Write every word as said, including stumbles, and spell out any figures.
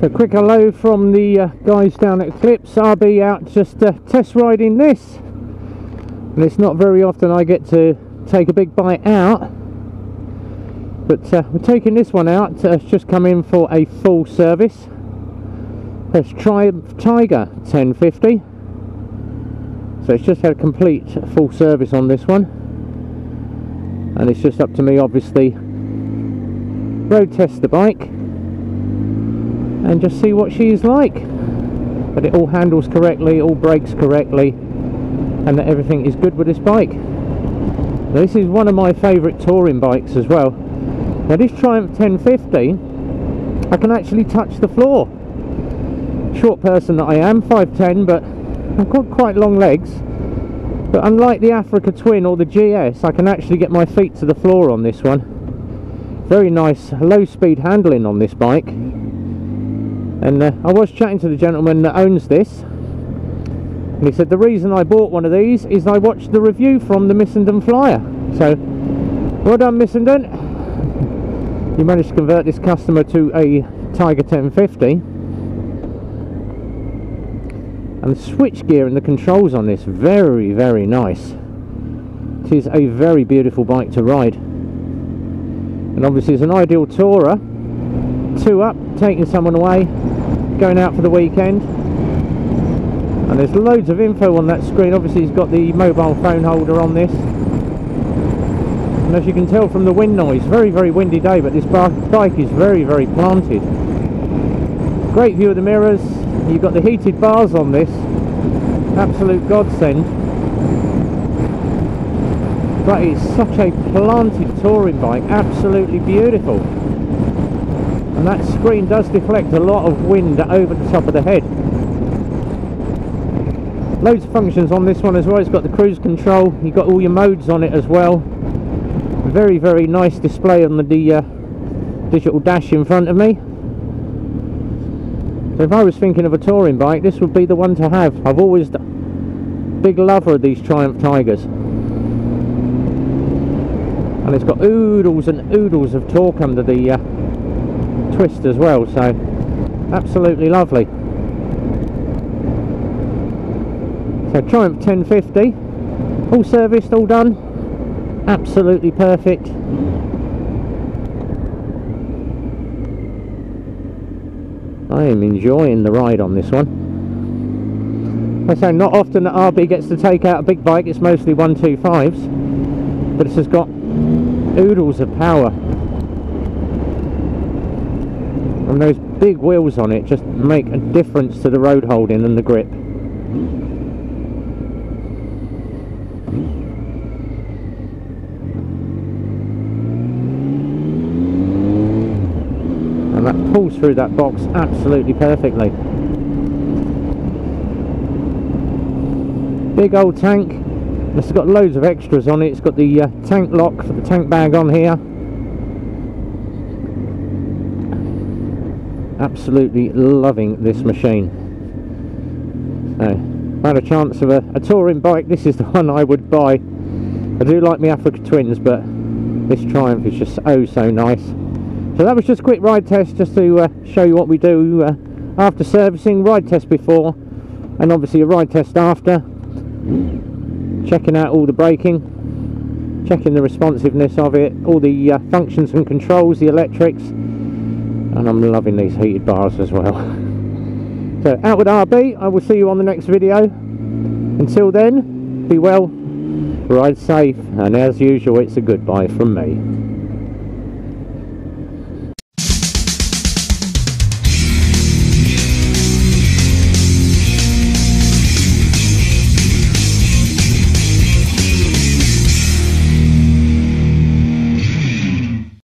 So quick hello from the uh, guys down at Eclipse. R B out just uh, test riding this, and it's not very often I get to take a big bite out, but uh, we're taking this one out. Uh, it's just come in for a full service. That's Triumph Tiger ten fifty. So it's just had a complete full service on this one, and it's just up to me obviously road test the bike and just see what she's like, but it all handles correctly, all brakes correctly, and that everything is good with this bike. Now, this is one of my favourite touring bikes as well. Now this Triumph ten fifty, I can actually touch the floor. Short person that I am, five ten, but I've got quite long legs, but unlike the Africa Twin or the G S, I can actually get my feet to the floor on this one. Very nice low speed handling on this bike. And uh, I was chatting to the gentleman that owns this, and he said the reason I bought one of these is I watched the review from the Missenden Flyer. So well done, Missenden, you managed to convert this customer to a Tiger ten fifty. And the switchgear and the controls on this, very very nice. It is a very beautiful bike to ride, and obviously it's an ideal tourer. Two up, taking someone away, going out for the weekend. And there's loads of info on that screen. Obviously it's got the mobile phone holder on this, and as you can tell from the wind noise, very very windy day, but this bike is very very planted. Great view of the mirrors. You've got the heated bars on this, absolute godsend. But it's such a planted touring bike, absolutely beautiful. And that screen does deflect a lot of wind over the top of the head. Loads of functions on this one as well. It's got the cruise control, you've got all your modes on it as well. Very very nice display on the, the uh, digital dash in front of me. So if I was thinking of a touring bike, this would be the one to have. I've always been a big lover of these Triumph Tigers. And it's got oodles and oodles of torque under the uh, twist as well, so absolutely lovely. So Triumph ten fifty, all serviced, all done, absolutely perfect. I am enjoying the ride on this one. I say not often that R B gets to take out a big bike, it's mostly one twenty-fives, but it's just got oodles of power. And those big wheels on it just make a difference to the road holding and the grip. That pulls through that box absolutely perfectly. Big old tank. It's got loads of extras on it. It's got the uh, tank lock for the tank bag on here. Absolutely loving this machine. So, if I had a chance of a, a touring bike, this is the one I would buy. I do like my Africa Twins, but this Triumph is just oh so nice. So that was just a quick ride test, just to uh, show you what we do uh, after servicing. Ride test before, and obviously a ride test after. Checking out all the braking, checking the responsiveness of it, all the uh, functions and controls, the electrics. And I'm loving these heated bars as well. So out with R B, I will see you on the next video. Until then, be well, ride safe, and as usual it's a goodbye from me.